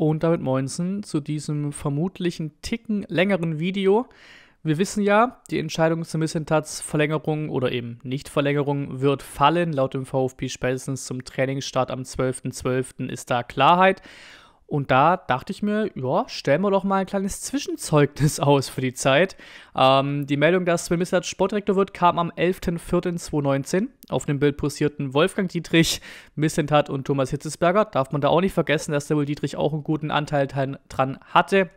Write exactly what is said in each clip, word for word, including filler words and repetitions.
und damit Moinsen zu diesem vermutlichen Ticken längeren Video. Wir wissen ja, die Entscheidung zu Mislintats Verlängerung oder eben Nichtverlängerung wird fallen. Laut dem VfB spätestens zum Trainingsstart am zwölften zwölften ist da Klarheit. Und da dachte ich mir, ja, stellen wir doch mal ein kleines Zwischenzeugnis aus für die Zeit. Ähm, die Meldung, dass Sven Mislintat Sportdirektor wird, kam am elften vierten zweitausendneunzehn. Auf dem Bild postierten Wolfgang Dietrich, Mislintat und Thomas Hitzlsperger. Darf man da auch nicht vergessen, dass der wohl Dietrich auch einen guten Anteil dran hatte.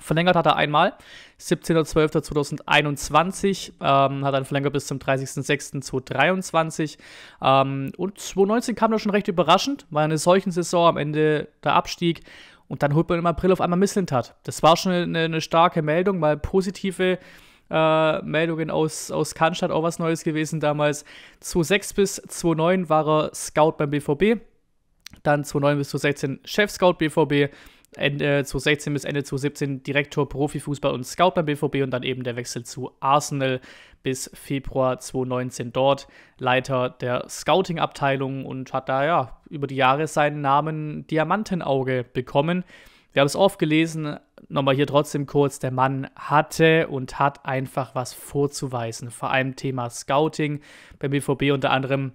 Verlängert hat er einmal, siebzehnten zwölften zweitausendeinundzwanzig, ähm, hat dann verlängert bis zum dreißigsten sechsten zweitausenddreiundzwanzig ähm, und zweitausendneunzehn kam das schon recht überraschend, weil eine solchen Saison am Ende der Abstieg und dann holt man im April auf einmal Mislintat. Das war schon eine, eine starke Meldung, mal positive äh, Meldungen aus, aus Cannstatt, auch was Neues gewesen damals. zweitausendsechs bis zweitausendneun war er Scout beim B V B, dann zweitausendneun bis zweitausendsechzehn Chef-Scout B V B, Ende zweitausendsechzehn bis Ende zweitausendsiebzehn Direktor Profifußball und Scout beim B V B und dann eben der Wechsel zu Arsenal bis Februar zweitausendneunzehn dort, Leiter der Scouting-Abteilung und hat da ja über die Jahre seinen Namen Diamantenauge bekommen. Wir haben es oft gelesen, nochmal hier trotzdem kurz, der Mann hatte und hat einfach was vorzuweisen, vor allem Thema Scouting beim B V B unter anderem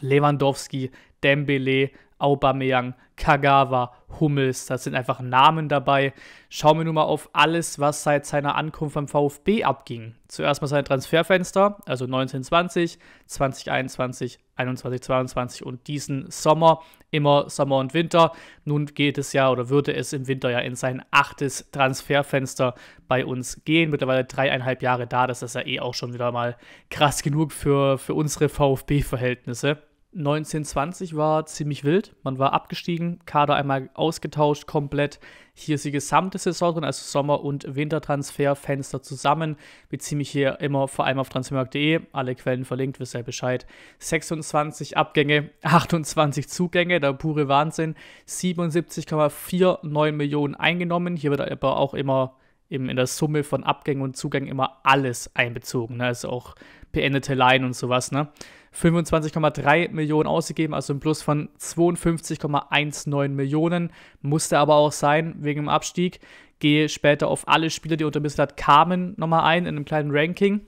Lewandowski, Dembele, Aubameyang, Kagawa, Hummels, das sind einfach Namen dabei. Schauen wir nun mal auf alles, was seit seiner Ankunft beim VfB abging. Zuerst mal sein Transferfenster, also neunzehn zwanzig, zwanzig einundzwanzig, einundzwanzig zweiundzwanzig und diesen Sommer, immer Sommer und Winter. Nun geht es ja oder würde es im Winter ja in sein achtes Transferfenster bei uns gehen. Mittlerweile dreieinhalb Jahre da, das ist ja eh auch schon wieder mal krass genug für, für unsere VfB-Verhältnisse. neunzehn zwanzig war ziemlich wild, man war abgestiegen, Kader einmal ausgetauscht komplett. Hier ist die gesamte Saison drin, also Sommer- und Wintertransferfenster zusammen. Beziehe mich hier immer vor allem auf transfermarkt punkt de, alle Quellen verlinkt, wisst ihr Bescheid. sechsundzwanzig Abgänge, achtundzwanzig Zugänge, der pure Wahnsinn. siebenundsiebzig Komma neunundvierzig Millionen eingenommen, hier wird aber auch immer eben in der Summe von Abgängen und Zugängen immer alles einbezogen, ne? Also auch beendete Leihen und sowas, ne? fünfundzwanzig Komma drei Millionen ausgegeben, also ein Plus von zweiundfünfzig Komma neunzehn Millionen. Musste aber auch sein, wegen dem Abstieg. Gehe später auf alle Spieler, die unter Mislintat kamen, nochmal ein, in einem kleinen Ranking.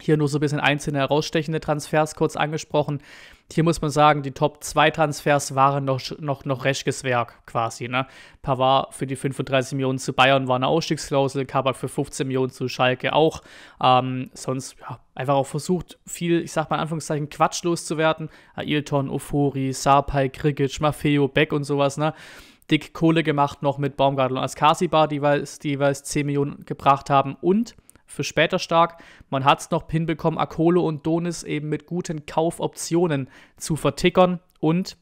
Hier nur so ein bisschen einzelne herausstechende Transfers kurz angesprochen. Hier muss man sagen, die Top zwei Transfers waren noch, noch, noch Reschkes Werk quasi, ne? Pavard für die fünfunddreißig Millionen zu Bayern war eine Ausstiegsklausel, Kabak für fünfzehn Millionen zu Schalke auch. Ähm, sonst ja, einfach auch versucht, viel, ich sag mal in Anführungszeichen, Quatsch loszuwerden. Ailton, Ofori, Sarpay, Krikic, Maffeo, Beck und sowas, ne? Dick Kohle gemacht noch mit Baumgartel und Askasibar, die jeweils, die jeweils zehn Millionen gebracht haben und für später stark. Man hat es noch hinbekommen, Akolo und Donis eben mit guten Kaufoptionen zu vertickern. Und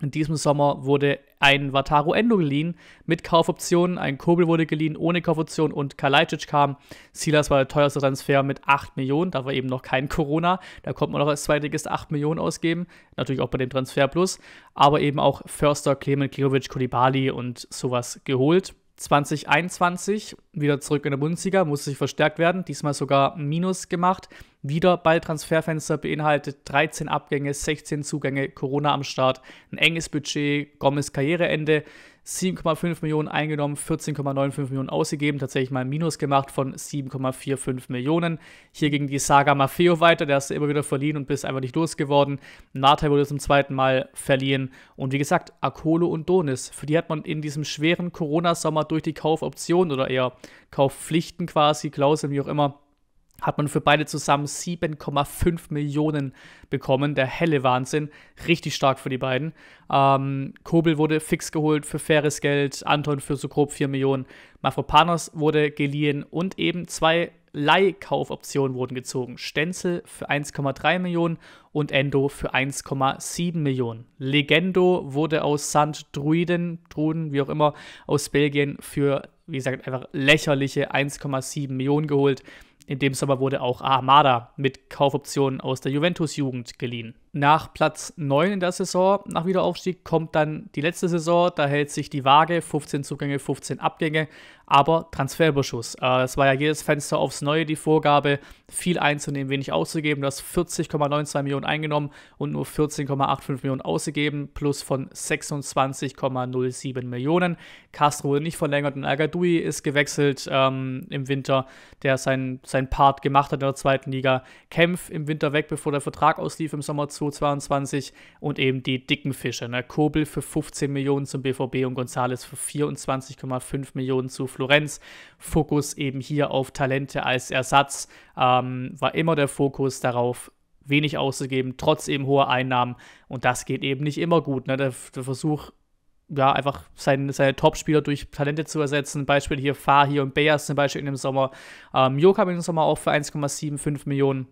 in diesem Sommer wurde ein Wataru Endo geliehen mit Kaufoptionen, ein Kobel wurde geliehen ohne Kaufoption und Kalajdžić kam. Silas war der teuerste Transfer mit acht Millionen, da war eben noch kein Corona. Da konnte man noch als Zweitligist acht Millionen ausgeben, natürlich auch bei dem Transfer Plus, aber eben auch Förster, Clement, Coulibaly und sowas geholt. zweitausendeinundzwanzig, wieder zurück in der Bundesliga, musste sich verstärkt werden, diesmal sogar Minus gemacht, wieder bei Transferfenster beinhaltet, dreizehn Abgänge, sechzehn Zugänge, Corona am Start, ein enges Budget, Gomez Karriereende, sieben Komma fünf Millionen eingenommen, vierzehn Komma fünfundneunzig Millionen ausgegeben, tatsächlich mal ein Minus gemacht von sieben Komma fünfundvierzig Millionen. Hier ging die Saga Maffeo weiter, der ist immer wieder verliehen und bist einfach nicht losgeworden. Nathan wurde zum zweiten Mal verliehen und wie gesagt, Akolo und Donis, für die hat man in diesem schweren Corona-Sommer durch die Kaufoptionen oder eher Kaufpflichten quasi, Klauseln, wie auch immer, hat man für beide zusammen sieben Komma fünf Millionen bekommen. Der helle Wahnsinn. Richtig stark für die beiden. Ähm, Kobel wurde fix geholt für faires Geld. Anton für so grob vier Millionen. Mavropanos wurde geliehen und eben zwei Leihkaufoptionen wurden gezogen. Stenzel für eins Komma drei Millionen und Endo für eins Komma sieben Millionen. Legendo wurde aus St. Druiden, Druden, wie auch immer, aus Belgien für, wie gesagt, einfach lächerliche eins Komma sieben Millionen geholt. In dem Sommer wurde auch Ahamada mit Kaufoptionen aus der Juventus-Jugend geliehen. nach Platz neun in der Saison nach Wiederaufstieg kommt dann die letzte Saison, da hält sich die Waage, fünfzehn Zugänge, fünfzehn Abgänge, aber Transferüberschuss. Das war ja jedes Fenster aufs Neue die Vorgabe, viel einzunehmen, wenig auszugeben. Du hast vierzig Komma zweiundneunzig Millionen eingenommen und nur vierzehn Komma fünfundachtzig Millionen ausgegeben, plus von sechsundzwanzig Komma null sieben Millionen. Castro wurde nicht verlängert und Al-Gadoui ist gewechselt ähm, im Winter, der sein, sein Part gemacht hat in der zweiten Liga. Kempf im Winter weg, bevor der Vertrag auslief im Sommer zweitausendzweiundzwanzig, und eben die dicken Fische. Ne? Kobel für fünfzehn Millionen zum B V B und González für vierundzwanzig Komma fünf Millionen zu Florenz. Fokus eben hier auf Talente als Ersatz, ähm, war immer der Fokus darauf, wenig auszugeben, trotz eben hoher Einnahmen, und das geht eben nicht immer gut. Ne? Der, der Versuch, ja, einfach seine, seine Topspieler durch Talente zu ersetzen. Beispiel hier Fahir und Beas zum Beispiel in dem Sommer. Ähm, Mio kam in dem Sommer auch für eins Komma fünfundsiebzig Millionen.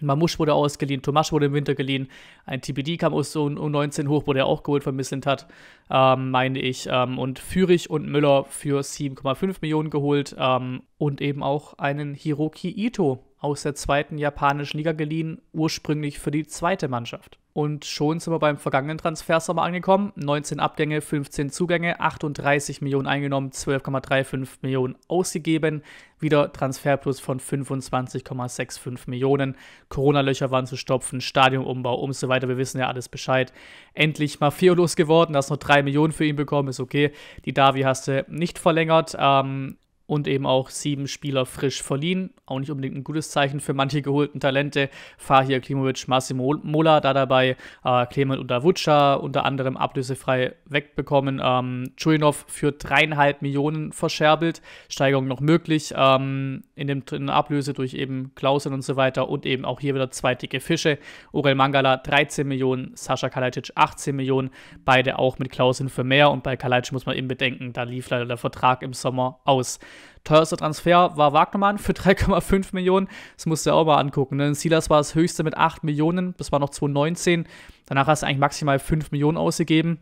Mamusch wurde ausgeliehen, Tomasch wurde im Winter geliehen, ein T P D kam aus so U neunzehn hoch, wurde er auch geholt von Mislintat, ähm, meine ich, ähm, und Führich und Müller für sieben Komma fünf Millionen geholt, ähm, und eben auch einen Hiroki Ito aus der zweiten japanischen Liga geliehen, ursprünglich für die zweite Mannschaft. Und schon sind wir beim vergangenen Transfersommer angekommen, neunzehn Abgänge, fünfzehn Zugänge, achtunddreißig Millionen eingenommen, zwölf Komma fünfunddreißig Millionen ausgegeben, wieder Transferplus von fünfundzwanzig Komma fünfundsechzig Millionen, Corona-Löcher waren zu stopfen, Stadionumbau und so weiter, wir wissen ja alles Bescheid. Endlich Maffeo losgeworden, hast noch drei Millionen für ihn bekommen, ist okay, die Davi hast du nicht verlängert, ähm, und eben auch sieben Spieler frisch verliehen. Auch nicht unbedingt ein gutes Zeichen für manche geholten Talente. Fahir, Klimovic, Massimo Mola da dabei. Äh, Clement und Davucca unter anderem ablösefrei wegbekommen. Ähm, Chuinov für drei Komma fünf Millionen verscherbelt. Steigerung noch möglich. Ähm, in, dem, in der Ablöse durch eben Klauseln und so weiter. Und eben auch hier wieder zwei dicke Fische. Orel Mangala dreizehn Millionen. Sascha Kalajdžić achtzehn Millionen. Beide auch mit Klauseln für mehr. Und bei Kalajdžić muss man eben bedenken, da lief leider der Vertrag im Sommer aus. Teuerster Transfer war Wagnermann für drei Komma fünf Millionen. Das musst du ja auch mal angucken. Ne? Silas war das höchste mit acht Millionen. Das war noch zweitausendneunzehn. Danach hast du eigentlich maximal fünf Millionen ausgegeben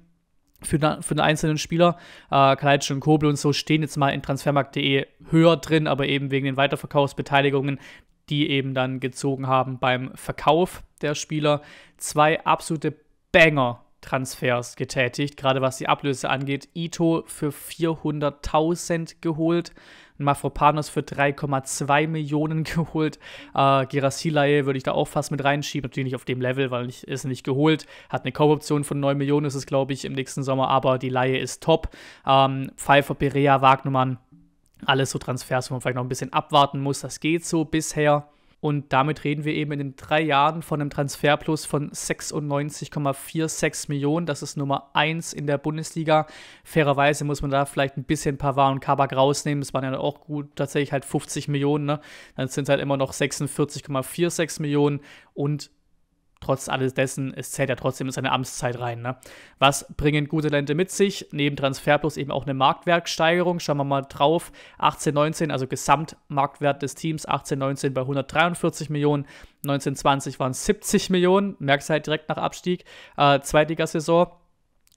für, für den einzelnen Spieler. Äh, Kalajdžić und Kobel und so stehen jetzt mal in transfermarkt punkt de höher drin, aber eben wegen den Weiterverkaufsbeteiligungen, die eben dann gezogen haben beim Verkauf der Spieler. Zwei absolute Banger Transfers getätigt, gerade was die Ablöse angeht. Ito für vierhunderttausend geholt, Mavropanos für drei Komma zwei Millionen geholt, äh, Girassilay würde ich da auch fast mit reinschieben, natürlich nicht auf dem Level, weil ich, ist nicht geholt, hat eine Kaufoption von neun Millionen, ist es glaube ich im nächsten Sommer, aber die Laie ist top, ähm, Pfeiffer, Perea, Wagnermann, alles so Transfers, wo man vielleicht noch ein bisschen abwarten muss, das geht so bisher. Und damit reden wir eben in den drei Jahren von einem Transferplus von sechsundneunzig Komma sechsundvierzig Millionen. Das ist Nummer eins in der Bundesliga. Fairerweise muss man da vielleicht ein bisschen Pavard und Kabak rausnehmen. Das waren ja auch gut, tatsächlich halt fünfzig Millionen. Ne? Dann sind es halt immer noch sechsundvierzig Komma sechsundvierzig Millionen. Und trotz alles dessen, es zählt ja trotzdem in seine Amtszeit rein. Ne? Was bringen gute Talente mit sich? Neben Transferplus eben auch eine Marktwertsteigerung. Schauen wir mal drauf. achtzehn neunzehn, also Gesamtmarktwert des Teams, achtzehn neunzehn bei hundertdreiundvierzig Millionen, neunzehn zwanzig waren siebzig Millionen, merkst halt direkt nach Abstieg, äh, Zweitligasaison.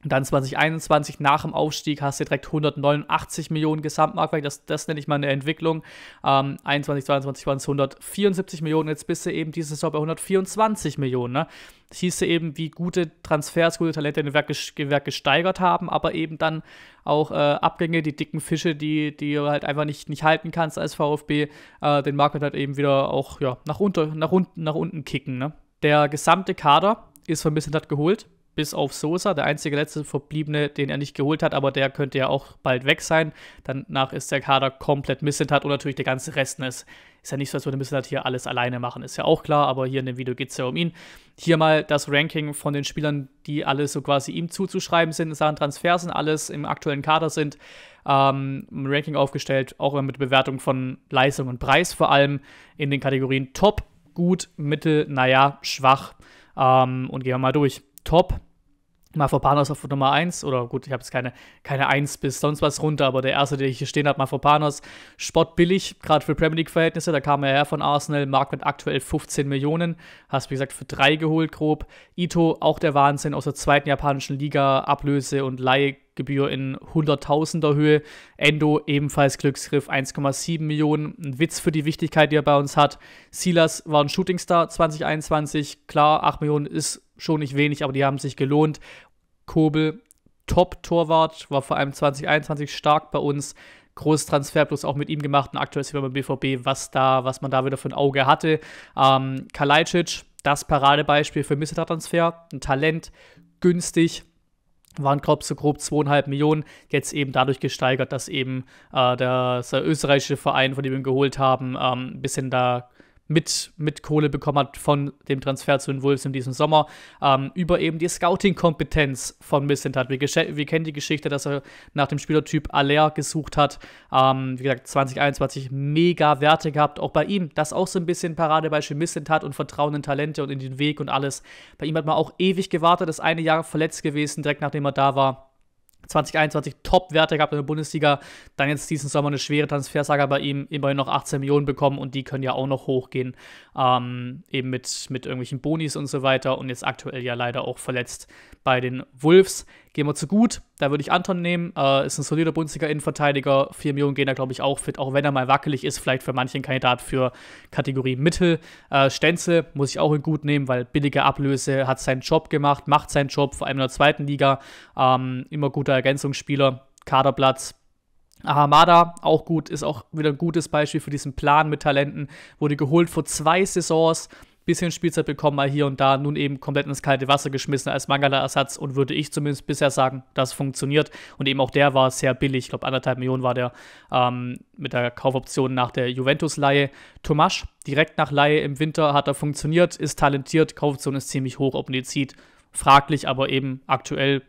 Und dann zweitausendeinundzwanzig nach dem Aufstieg hast du direkt hundertneunundachtzig Millionen Gesamtmarktwert. Das, das nenne ich mal eine Entwicklung. Ähm, einundzwanzig, zweiundzwanzig waren es hundertvierundsiebzig Millionen. Jetzt bist du eben diese Saison bei hundertvierundzwanzig Millionen. Ne? Das hieß du eben, wie gute Transfers, gute Talente den Werk, Werk gesteigert haben, aber eben dann auch äh, Abgänge, die dicken Fische, die, die du halt einfach nicht, nicht halten kannst als VfB. Äh, den Marktwert halt eben wieder auch ja, nach, unter, nach, unten, nach unten kicken. Ne? Der gesamte Kader ist von Mislintat geholt. Bis auf Sosa, der einzige letzte Verbliebene, den er nicht geholt hat, aber der könnte ja auch bald weg sein. Danach ist der Kader komplett Mislintat und natürlich der ganze Rest. Ist, ist ja nicht so, als würde Mislintat hier alles alleine machen, ist ja auch klar, aber hier in dem Video geht es ja um ihn. Hier mal das Ranking von den Spielern, die alle so quasi ihm zuzuschreiben sind, in Sachen Transfers sind, alles im aktuellen Kader sind. Ähm, ein Ranking aufgestellt, auch mit Bewertung von Leistung und Preis, vor allem in den Kategorien Top, Gut, Mittel, naja, Schwach. Ähm, und gehen wir mal durch. Top. Mavropanos auf Nummer eins, oder gut, ich habe jetzt keine, keine eins bis sonst was runter, aber der erste, der ich hier stehen habe, Mavropanos, spottbillig, gerade für Premier League-Verhältnisse, da kam er her von Arsenal, Marktwert aktuell fünfzehn Millionen, hast wie gesagt für drei geholt grob, Ito, auch der Wahnsinn, aus der zweiten japanischen Liga, Ablöse und Leihgebühr in hunderttausender Höhe, Endo, ebenfalls Glücksgriff, eins Komma sieben Millionen, ein Witz für die Wichtigkeit, die er bei uns hat, Silas war ein Shootingstar zwanzig einundzwanzig, klar, acht Millionen ist schon nicht wenig, aber die haben sich gelohnt. Kobel, Top-Torwart, war vor allem zwanzig einundzwanzig stark bei uns. Großes Transfer plus auch mit ihm gemacht. Und aktuell ist wieder beim B V B, was, da, was man da wieder für ein Auge hatte. Ähm, Kalajdžić, das Paradebeispiel für Mislintat-Transfer. Ein Talent, günstig. Waren grob so grob zweieinhalb Millionen, jetzt eben dadurch gesteigert, dass eben äh, der, der österreichische Verein, von dem wir ihn geholt haben, ähm, ein bisschen da mit, mit Kohle bekommen hat von dem Transfer zu den Wolves in diesem Sommer, ähm, über eben die Scouting-Kompetenz von Mislintat. Wir, wir kennen die Geschichte, dass er nach dem Spielertyp Aller gesucht hat. Ähm, wie gesagt, zwanzig einundzwanzig mega Werte gehabt, auch bei ihm. Das ist auch so ein bisschen Paradebeispiel Mislintat und Vertrauen in Talente und in den Weg und alles. Bei ihm hat man auch ewig gewartet, ist eine Jahr verletzt gewesen, direkt nachdem er da war. zwanzig einundzwanzig Top-Werte gehabt in der Bundesliga, dann jetzt diesen Sommer eine schwere Transfersaga bei ihm, immerhin noch achtzehn Millionen bekommen und die können ja auch noch hochgehen, ähm, eben mit, mit irgendwelchen Bonis und so weiter und jetzt aktuell ja leider auch verletzt bei den Wolves. Gehen wir zu gut, da würde ich Anton nehmen, äh, ist ein solider Bundesliga-Innenverteidiger, vier Millionen gehen da glaube ich auch fit, auch wenn er mal wackelig ist, vielleicht für manchen Kandidat für Kategorie Mittel. Äh, Stenzel muss ich auch in gut nehmen, weil billige Ablöse, hat seinen Job gemacht, macht seinen Job, vor allem in der zweiten Liga, ähm, immer guter Ergänzungsspieler, Kaderplatz. Ahamada, auch gut, ist auch wieder ein gutes Beispiel für diesen Plan mit Talenten, wurde geholt vor zwei Saisons, bisschen Spielzeit bekommen, mal hier und da, nun eben komplett ins kalte Wasser geschmissen als Mangala-Ersatz und würde ich zumindest bisher sagen, das funktioniert und eben auch der war sehr billig, ich glaube anderthalb Millionen war der ähm, mit der Kaufoption nach der Juventus-Leihe. Tomasch, direkt nach Leihe im Winter, hat er funktioniert, ist talentiert, Kaufoption ist ziemlich hoch, ob man die zieht, fraglich, aber eben aktuell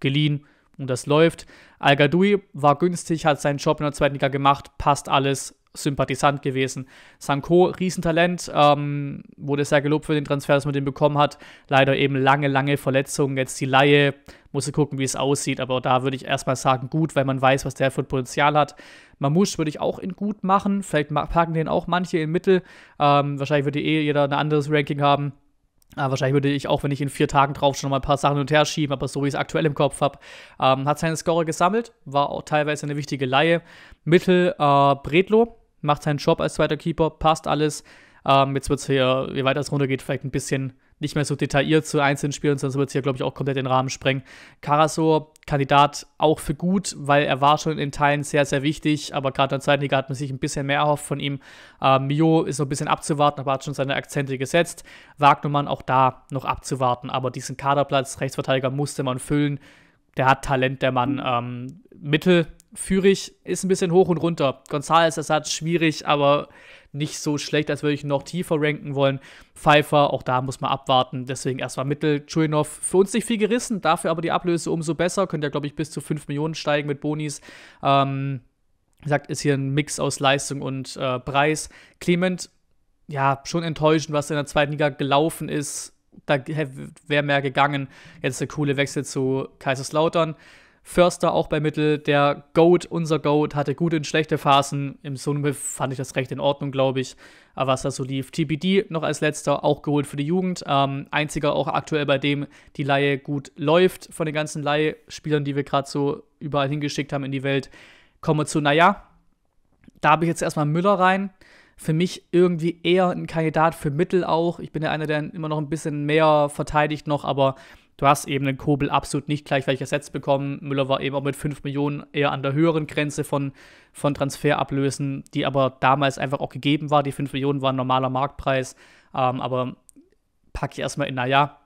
geliehen. Und das läuft. Al-Gadoui war günstig, hat seinen Job in der zweiten Liga gemacht, passt alles, sympathisant gewesen. Sanko, Riesentalent, ähm, wurde sehr gelobt für den Transfer, dass man den bekommen hat. Leider eben lange, lange Verletzungen, jetzt die Laie, musste gucken, wie es aussieht, aber da würde ich erstmal sagen, gut, weil man weiß, was der für ein Potenzial hat. Mamouche würde ich auch in gut machen, vielleicht packen den auch manche in Mittel, ähm, wahrscheinlich würde eh jeder ein anderes Ranking haben. Äh, wahrscheinlich würde ich auch, wenn ich in vier Tagen drauf schon mal ein paar Sachen hin und her schieben, aber so wie ich es aktuell im Kopf habe, ähm, hat seine Scorer gesammelt, war auch teilweise eine wichtige Leihe. Mittel äh, Bredlo macht seinen Job als zweiter Keeper, passt alles. Ähm, jetzt wird es hier, je weiter es runter geht, vielleicht ein bisschen nicht mehr so detailliert zu einzelnen Spielen, sonst wird es hier, glaube ich, auch komplett den Rahmen sprengen. Karasor, Kandidat auch für gut, weil er war schon in Teilen sehr, sehr wichtig, aber gerade in der zweiten Liga hat man sich ein bisschen mehr erhofft von ihm. Äh, Mio ist noch ein bisschen abzuwarten, aber hat schon seine Akzente gesetzt. Wagnermann auch da noch abzuwarten, aber diesen Kaderplatz, Rechtsverteidiger, musste man füllen. Der hat Talent, der Mann. Ähm, Mittel, Führich ist ein bisschen hoch und runter. González Ersatz schwierig, aber nicht so schlecht, als würde ich noch tiefer ranken wollen. Pfeiffer, auch da muss man abwarten. Deswegen erstmal Mittel. Chuinov, für uns nicht viel gerissen, dafür aber die Ablöse umso besser. Könnt ja, glaube ich, bis zu fünf Millionen steigen mit Bonis. Ähm, wie gesagt, ist hier ein Mix aus Leistung und äh, Preis. Clement, ja, schon enttäuschend, was in der zweiten Liga gelaufen ist. Da wäre mehr gegangen. Jetzt der coole Wechsel zu Kaiserslautern. Förster auch bei Mittel, der Goat, unser Goat, hatte gute und schlechte Phasen. Im Summe fand ich das recht in Ordnung, glaube ich, was da so lief. T B D noch als letzter, auch geholt für die Jugend. Ähm, einziger auch aktuell, bei dem die Leihe gut läuft von den ganzen Leihspielern, die wir gerade so überall hingeschickt haben in die Welt. Kommen wir zu, naja, da habe ich jetzt erstmal Müller rein. Für mich irgendwie eher ein Kandidat für Mittel auch. Ich bin ja einer, der immer noch ein bisschen mehr verteidigt noch, aber du hast eben den Kobel absolut nicht gleichwertig ersetzt bekommen. Müller war eben auch mit fünf Millionen eher an der höheren Grenze von, von Transferablösen, die aber damals einfach auch gegeben war. Die fünf Millionen waren normaler Marktpreis, ähm, aber packe ich erstmal in, naja.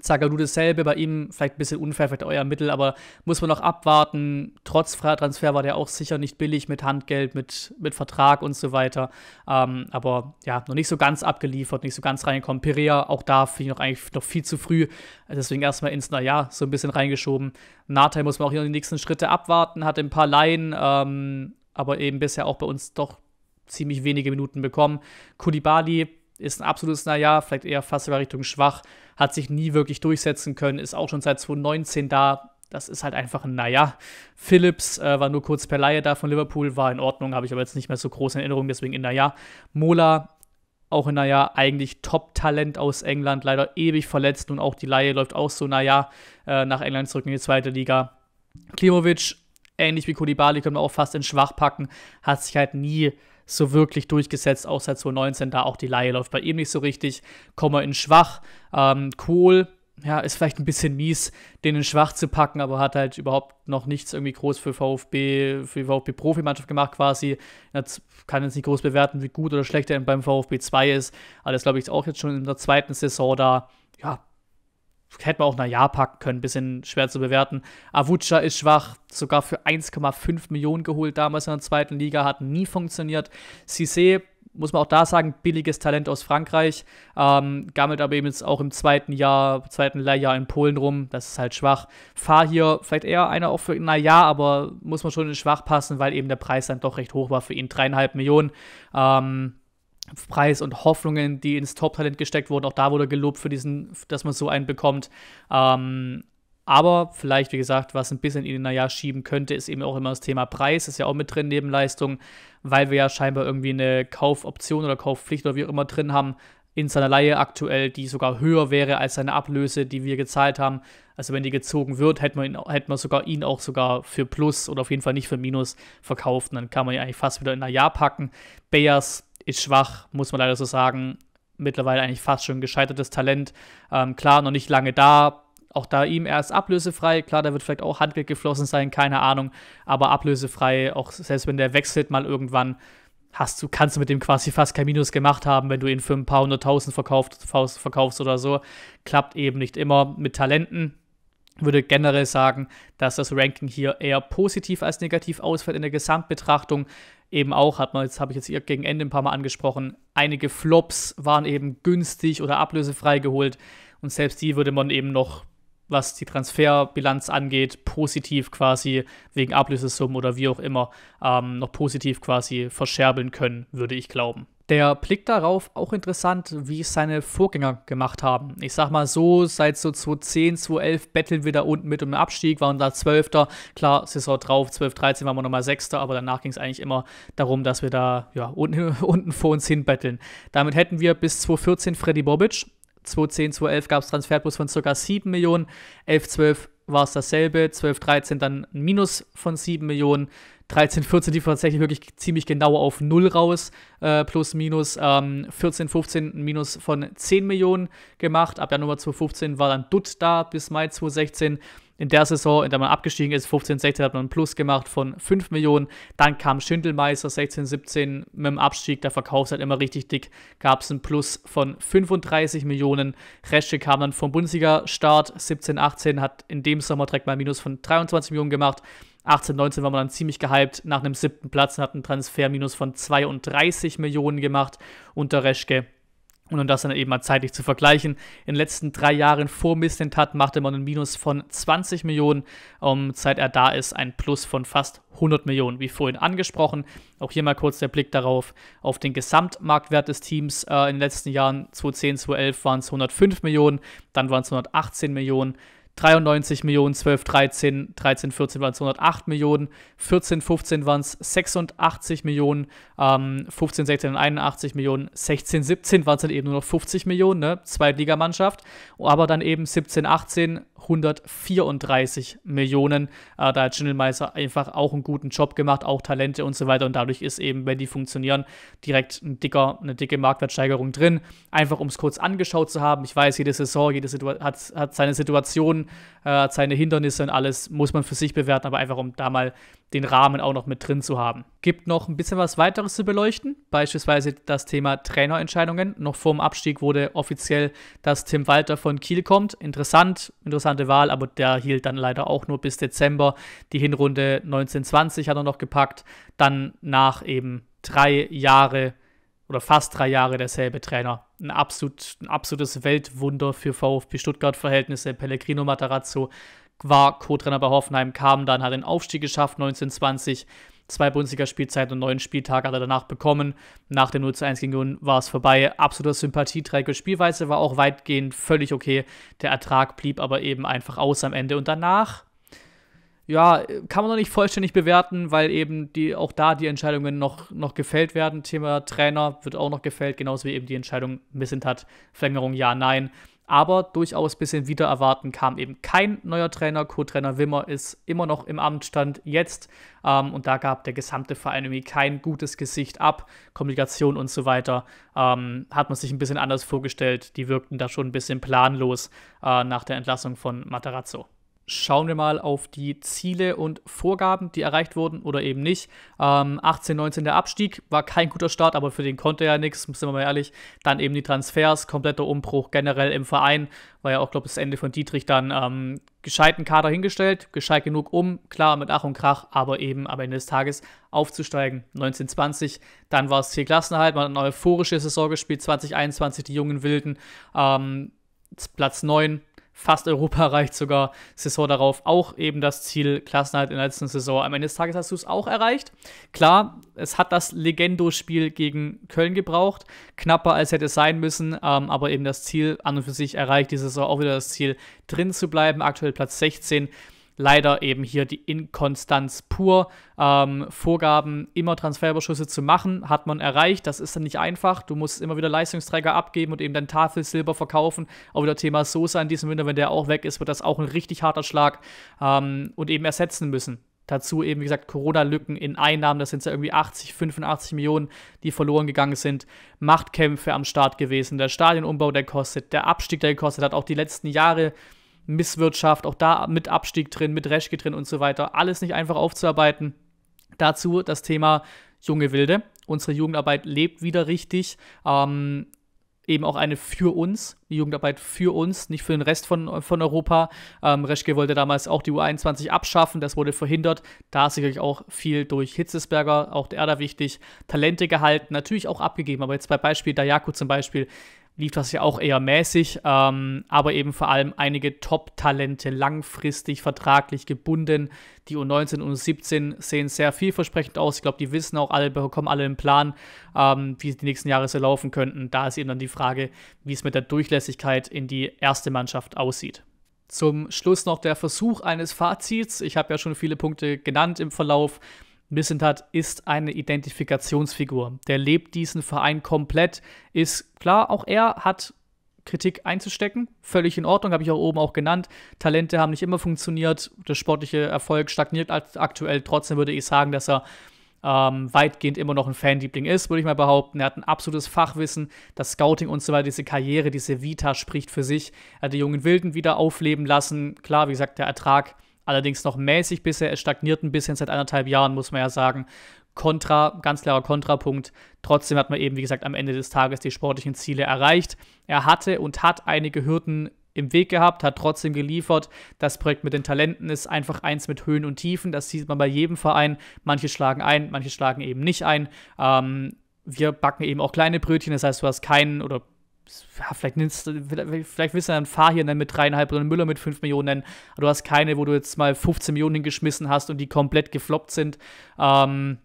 Zagadou dasselbe, bei ihm vielleicht ein bisschen unfair, vielleicht euer Mittel, aber muss man noch abwarten. Trotz freier Transfer war der auch sicher nicht billig mit Handgeld, mit, mit Vertrag und so weiter. Ähm, aber ja, noch nicht so ganz abgeliefert, nicht so ganz reingekommen. Perea, auch da finde ich noch eigentlich noch viel zu früh. Deswegen erstmal ins Naja so ein bisschen reingeschoben. Nathan muss man auch hier noch die nächsten Schritte abwarten, hat ein paar Laien, ähm, aber eben bisher auch bei uns doch ziemlich wenige Minuten bekommen. Coulibaly ist ein absolutes Naja, vielleicht eher fast sogar Richtung schwach, hat sich nie wirklich durchsetzen können, ist auch schon seit zwanzig neunzehn da, das ist halt einfach ein Naja. Phillips äh, war nur kurz per Leihe da von Liverpool, war in Ordnung, habe ich aber jetzt nicht mehr so groß in Erinnerung, deswegen in Naja. Mola, auch in Naja, eigentlich Top-Talent aus England, leider ewig verletzt und auch die Leihe läuft auch so Naja, äh, nach England zurück in die zweite Liga. Klimovic, ähnlich wie Coulibaly, können wir auch fast in schwach packen, hat sich halt nie so wirklich durchgesetzt, auch seit zwanzig neunzehn, da auch die Leihe läuft bei ihm nicht so richtig. Kommen wir in schwach. Ähm, Kohl ja, ist vielleicht ein bisschen mies, den in Schwach zu packen, aber hat halt überhaupt noch nichts irgendwie groß für VfB, für die VfB-Profimannschaft gemacht quasi. Das kann jetzt nicht groß bewerten, wie gut oder schlecht er beim VfB zwei ist. Aber das glaube ich, ist auch jetzt schon in der zweiten Saison da. Ja, hätte man auch nach Jahr packen können, ein bisschen schwer zu bewerten. Avuca ist schwach, sogar für eins Komma fünf Millionen geholt damals in der zweiten Liga, hat nie funktioniert. Cissé, muss man auch da sagen, billiges Talent aus Frankreich, ähm, gammelt aber eben jetzt auch im zweiten Jahr, zweiten Lehrjahr in Polen rum, das ist halt schwach. Fahir, vielleicht eher einer auch für, na ja, aber muss man schon in schwach passen, weil eben der Preis dann doch recht hoch war für ihn, dreieinhalb Millionen. Ähm, Preis und Hoffnungen, die ins Top-Talent gesteckt wurden, auch da wurde gelobt für diesen, dass man so einen bekommt. Ähm, aber vielleicht, wie gesagt, was ein bisschen in den Naja schieben könnte, ist eben auch immer das Thema Preis, ist ja auch mit drin, neben Leistung, weil wir ja scheinbar irgendwie eine Kaufoption oder Kaufpflicht oder wie auch immer drin haben, in seiner Leihe aktuell, die sogar höher wäre als seine Ablöse, die wir gezahlt haben. Also wenn die gezogen wird, hätte man, ihn, hätte man sogar ihn auch sogar für Plus oder auf jeden Fall nicht für Minus verkauft. Und dann kann man ihn eigentlich fast wieder in Naja packen. Bayers ist schwach, muss man leider so sagen. Mittlerweile eigentlich fast schon gescheitertes Talent. Ähm, klar, noch nicht lange da. Auch da ihm erst ablösefrei. Klar, da wird vielleicht auch Handgeld geflossen sein, keine Ahnung. Aber ablösefrei, auch selbst wenn der wechselt mal irgendwann, hast du, kannst du mit dem quasi fast kein Minus gemacht haben, wenn du ihn für ein paar hunderttausend verkauft, verkaufst oder so. Klappt eben nicht immer mit Talenten. Würde generell sagen, dass das Ranking hier eher positiv als negativ ausfällt in der Gesamtbetrachtung. Eben auch, hat man jetzt, habe ich jetzt hier gegen Ende ein paar Mal angesprochen, einige Flops waren eben günstig oder ablösefrei geholt und selbst die würde man eben noch, was die Transferbilanz angeht, positiv quasi wegen Ablösesummen oder wie auch immer, ähm, noch positiv quasi verscherbeln können, würde ich glauben. Der Blick darauf, auch interessant, wie es seine Vorgänger gemacht haben. Ich sag mal so, seit so zwanzig zehn, zwanzig elf betteln wir da unten mit um den Abstieg, waren da Zwölfter. Klar, Saison drauf, zwölf, dreizehn waren wir nochmal Sechster, aber danach ging es eigentlich immer darum, dass wir da ja, unten, unten vor uns hin betteln. Damit hätten wir bis zwanzig vierzehn Freddy Bobic. zwanzig zehn, zwanzig elf gab es Transferplus von ca. sieben Millionen. elf, zwölf war es dasselbe. zwölf, dreizehn dann ein Minus von sieben Millionen. dreizehn, vierzehn lief tatsächlich wirklich ziemlich genau auf null raus, äh, plus minus. Ähm, vierzehn, fünfzehn ein Minus von zehn Millionen gemacht. Ab Januar zwanzig fünfzehn war dann Dutt da bis Mai zwanzig sechzehn. In der Saison, in der man abgestiegen ist, fünfzehn, sechzehn hat man einen Plus gemacht von fünf Millionen. Dann kam Schindelmeister sechzehn, siebzehn mit dem Abstieg, der Verkauf ist halt immer richtig dick, gab es einen Plus von fünfunddreißig Millionen. Resche kam dann vom Bundesliga-Start, siebzehn, achtzehn hat in dem Sommer direkt mal ein Minus von dreiundzwanzig Millionen gemacht. achtzehn, neunzehn war man dann ziemlich gehypt nach einem siebten Platz und hat einen Transferminus von zweiunddreißig Millionen gemacht unter Reschke. Und um das dann eben mal zeitlich zu vergleichen, in den letzten drei Jahren vor Mislintat machte man einen Minus von zwanzig Millionen, um, seit er da ist ein Plus von fast hundert Millionen, wie vorhin angesprochen. Auch hier mal kurz der Blick darauf, auf den Gesamtmarktwert des Teams äh, in den letzten Jahren, zwanzig zehn, zwanzig elf waren es hundertfünf Millionen, dann waren es hundertachtzehn Millionen, dreiundneunzig Millionen, zwölf, dreizehn, dreizehn, vierzehn waren es hundertacht Millionen, vierzehn, fünfzehn waren es sechsundachtzig Millionen, ähm, fünfzehn, sechzehn einundachtzig Millionen, sechzehn, siebzehn waren es dann eben nur noch fünfzig Millionen, ne, Zweitligamannschaft, aber dann eben siebzehn, achtzehn hundertvierunddreißig Millionen, äh, da hat Schindelmeister einfach auch einen guten Job gemacht, auch Talente und so weiter und dadurch ist eben, wenn die funktionieren, direkt ein dicker, eine dicke Marktwertsteigerung drin, einfach um es kurz angeschaut zu haben. Ich weiß, jede Saison jede Situa hat, hat seine Situation, äh, hat seine Hindernisse und alles, muss man für sich bewerten, aber einfach um da mal den Rahmen auch noch mit drin zu haben. Gibt noch ein bisschen was weiteres zu beleuchten, beispielsweise das Thema Trainerentscheidungen. Noch vor dem Abstieg wurde offiziell, dass Tim Walter von Kiel kommt. Interessant, interessante Wahl, aber der hielt dann leider auch nur bis Dezember. Die Hinrunde neunzehn zwanzig hat er noch gepackt. Dann nach eben drei Jahre oder fast drei Jahre derselbe Trainer. Ein, absolut, ein absolutes Weltwunder für VfB Stuttgart-Verhältnisse. Pellegrino Matarazzo war Co-Trainer bei Hoffenheim, kam dann, hat den Aufstieg geschafft, neunzehn zwanzig, zwei Bundesliga-Spielzeiten und neun Spieltage hat er danach bekommen. Nach dem null zu eins gegen Union war es vorbei. Absoluter Sympathieträger. Spielweise war auch weitgehend völlig okay. Der Ertrag blieb aber eben einfach aus am Ende. Und danach, ja, kann man noch nicht vollständig bewerten, weil eben die, auch da die Entscheidungen noch, noch gefällt werden. Thema Trainer wird auch noch gefällt, genauso wie eben die Entscheidung Mislintat, Verlängerung ja, nein. Aber durchaus ein bisschen wieder erwarten kam eben kein neuer Trainer. Co-Trainer Wimmer ist immer noch im Amtsstand jetzt. Ähm, und da gab der gesamte Verein irgendwie kein gutes Gesicht ab. Kommunikation und so weiter ähm, hat man sich ein bisschen anders vorgestellt. Die wirkten da schon ein bisschen planlos äh, nach der Entlassung von Matarazzo. Schauen wir mal auf die Ziele und Vorgaben, die erreicht wurden oder eben nicht. Ähm, achtzehn, neunzehn der Abstieg, war kein guter Start, aber für den konnte ja nichts, sind wir mal ehrlich. Dann eben die Transfers, kompletter Umbruch generell im Verein, war ja auch, glaube ich, das Ende von Dietrich dann ähm, gescheiten Kader hingestellt, gescheit genug um, klar mit Ach und Krach, aber eben am Ende des Tages aufzusteigen. neunzehn, zwanzig, dann war es hier Klassenerhalt, man hat eine euphorische Saison gespielt, zwanzig, einundzwanzig die jungen Wilden, ähm, Platz neun. Fast Europa erreicht sogar, Saison darauf auch eben das Ziel, Klassenerhalt in der letzten Saison. Am Ende des Tages hast du es auch erreicht. Klar, es hat das Legendo-Spiel gegen Köln gebraucht, knapper als hätte es sein müssen, ähm, aber eben das Ziel an und für sich erreicht, die Saison auch wieder das Ziel, drin zu bleiben, aktuell Platz sechzehn. Leider eben hier die Inkonstanz pur. Ähm, Vorgaben, immer Transferüberschüsse zu machen, hat man erreicht. Das ist dann nicht einfach. Du musst immer wieder Leistungsträger abgeben und eben dann Tafelsilber verkaufen. Auch wieder Thema Sosa in diesem Winter, wenn der auch weg ist, wird das auch ein richtig harter Schlag ähm, und eben ersetzen müssen. Dazu eben, wie gesagt, Corona-Lücken in Einnahmen, das sind ja irgendwie achtzig, fünfundachtzig Millionen, die verloren gegangen sind. Machtkämpfe am Start gewesen, der Stadionumbau, der kostet, der Abstieg, der gekostet hat, auch die letzten Jahre Misswirtschaft, auch da mit Abstieg drin, mit Reschke drin und so weiter. Alles nicht einfach aufzuarbeiten. Dazu das Thema junge Wilde. Unsere Jugendarbeit lebt wieder richtig. Ähm, eben auch eine für uns, die Jugendarbeit für uns, nicht für den Rest von, von Europa. Ähm, Reschke wollte damals auch die U einundzwanzig abschaffen, das wurde verhindert. Da ist sicherlich auch viel durch Hitzlsperger, auch der da wichtig. Talente gehalten, natürlich auch abgegeben, aber jetzt bei Beispiel Dayaku zum Beispiel, lief das ja auch eher mäßig, ähm, aber eben vor allem einige Top-Talente langfristig vertraglich gebunden. Die U neunzehn und U siebzehn sehen sehr vielversprechend aus. Ich glaube, die wissen auch alle, bekommen alle einen Plan, ähm, wie die nächsten Jahre so laufen könnten. Da ist eben dann die Frage, wie es mit der Durchlässigkeit in die erste Mannschaft aussieht. Zum Schluss noch der Versuch eines Fazits. Ich habe ja schon viele Punkte genannt im Verlauf. Mislintat ist eine Identifikationsfigur. Der lebt diesen Verein komplett. Ist klar, auch er hat Kritik einzustecken. Völlig in Ordnung, habe ich auch oben auch genannt. Talente haben nicht immer funktioniert. Der sportliche Erfolg stagniert aktuell. Trotzdem würde ich sagen, dass er ähm, weitgehend immer noch ein Fanliebling ist, würde ich mal behaupten. Er hat ein absolutes Fachwissen. Das Scouting und so weiter, diese Karriere, diese Vita spricht für sich. Er hat die jungen Wilden wieder aufleben lassen. Klar, wie gesagt, der Ertrag allerdings noch mäßig bisher, es stagniert ein bisschen seit anderthalb Jahren, muss man ja sagen. Kontra, ganz klarer Kontrapunkt. Trotzdem hat man eben, wie gesagt, am Ende des Tages die sportlichen Ziele erreicht. Er hatte und hat einige Hürden im Weg gehabt, hat trotzdem geliefert. Das Projekt mit den Talenten ist einfach eins mit Höhen und Tiefen. Das sieht man bei jedem Verein. Manche schlagen ein, manche schlagen eben nicht ein. Ähm, wir backen eben auch kleine Brötchen, das heißt, du hast keinen oder ja, vielleicht, nimmst, vielleicht willst du dann Fahir nennen mit dreieinhalb oder einen Müller mit fünf Millionen nennen. Du hast keine, wo du jetzt mal fünfzehn Millionen hingeschmissen hast und die komplett gefloppt sind. Ähm,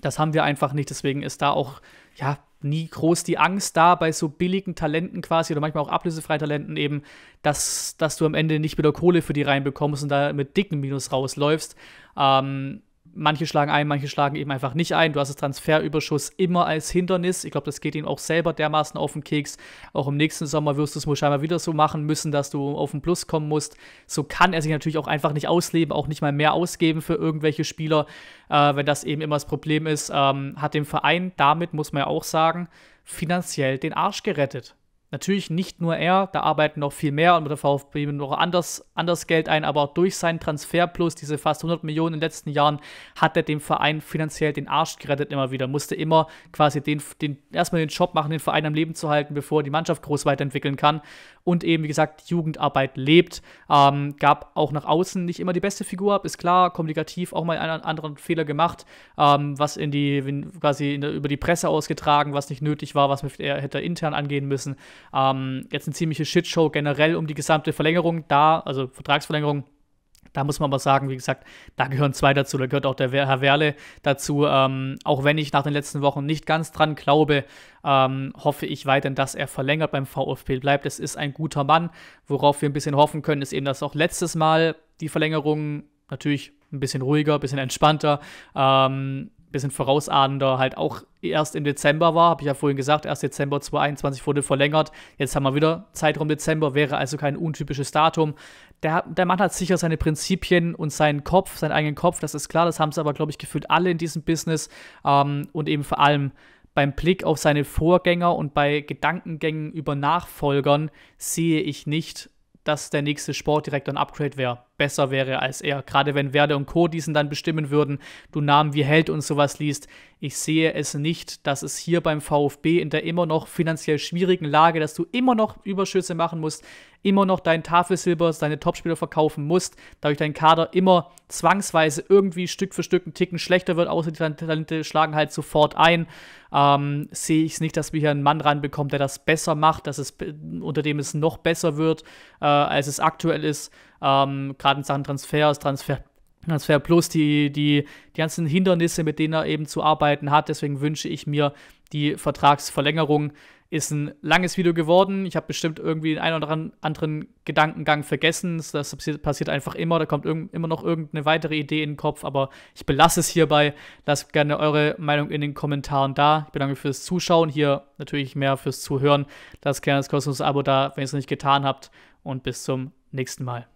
das haben wir einfach nicht. Deswegen ist da auch ja nie groß die Angst da bei so billigen Talenten quasi oder manchmal auch ablösefreien Talenten eben, dass, dass du am Ende nicht wieder Kohle für die reinbekommst und da mit dicken Minus rausläufst. Ähm, Manche schlagen ein, manche schlagen eben einfach nicht ein. Du hast das Transferüberschuss immer als Hindernis. Ich glaube, das geht ihm auch selber dermaßen auf den Keks. Auch im nächsten Sommer wirst du es wohl scheinbar wieder so machen müssen, dass du auf den Plus kommen musst. So kann er sich natürlich auch einfach nicht ausleben, auch nicht mal mehr ausgeben für irgendwelche Spieler, äh, wenn das eben immer das Problem ist. Ähm, hat dem Verein damit, muss man ja auch sagen, finanziell den Arsch gerettet. Natürlich nicht nur er, da arbeiten noch viel mehr und mit der VfB noch anders, anders Geld ein, aber auch durch seinen Transfer plus diese fast hundert Millionen in den letzten Jahren hat er dem Verein finanziell den Arsch gerettet immer wieder. Musste immer quasi den, den, erstmal den Job machen, den Verein am Leben zu halten, bevor er die Mannschaft groß weiterentwickeln kann. Und eben, wie gesagt, Jugendarbeit lebt. Ähm, gab auch nach außen nicht immer die beste Figur ab, ist klar, kommunikativ auch mal einen anderen Fehler gemacht, ähm, was in die, in, quasi in der, über die Presse ausgetragen, was nicht nötig war, was man hätte intern angehen müssen. Ähm, jetzt eine ziemliche Shitshow generell um die gesamte Verlängerung da, also Vertragsverlängerung, da muss man aber sagen, wie gesagt, da gehören zwei dazu, da gehört auch der Herr Werle dazu, ähm, auch wenn ich nach den letzten Wochen nicht ganz dran glaube, ähm, hoffe ich weiterhin, dass er verlängert beim VfB bleibt, es ist ein guter Mann, worauf wir ein bisschen hoffen können, ist eben, dass auch letztes Mal die Verlängerung natürlich ein bisschen ruhiger, ein bisschen entspannter, ähm, bisschen vorausahnender halt auch erst im Dezember war, habe ich ja vorhin gesagt, erst Dezember zweitausendeinundzwanzig wurde verlängert, jetzt haben wir wieder Zeitraum Dezember, wäre also kein untypisches Datum. Der, der Mann hat sicher seine Prinzipien und seinen Kopf, seinen eigenen Kopf, das ist klar, das haben sie aber, glaube ich, gefühlt alle in diesem Business ähm, und eben vor allem beim Blick auf seine Vorgänger und bei Gedankengängen über Nachfolgern sehe ich nicht, dass der nächste Sportdirektor ein Upgrade wäre, besser wäre als er. Gerade wenn Werder und Co. diesen dann bestimmen würden, du Namen wie Held und sowas liest. Ich sehe es nicht, dass es hier beim VfB in der immer noch finanziell schwierigen Lage, dass du immer noch Überschüsse machen musst, immer noch dein Tafelsilber, deine Topspieler verkaufen musst, dadurch dein Kader immer zwangsweise irgendwie Stück für Stück einen Ticken schlechter wird, außer die Talente schlagen halt sofort ein. Ähm, sehe ich es nicht, dass wir hier einen Mann ranbekommen, der das besser macht, dass es, unter dem es noch besser wird, äh, als es aktuell ist. Ähm, gerade in Sachen Transfers, Transfer, Transfer Plus, die, die, die ganzen Hindernisse, mit denen er eben zu arbeiten hat. Deswegen wünsche ich mir die Vertragsverlängerung. Ist ein langes Video geworden. Ich habe bestimmt irgendwie den einen oder anderen Gedankengang vergessen. Das passiert einfach immer. Da kommt immer noch irgendeine weitere Idee in den Kopf. Aber ich belasse es hierbei. Lasst gerne eure Meinung in den Kommentaren da. Ich bedanke mich fürs Zuschauen. Hier natürlich mehr fürs Zuhören. Lasst gerne das kostenlose Abo da, wenn ihr es noch nicht getan habt. Und bis zum nächsten Mal.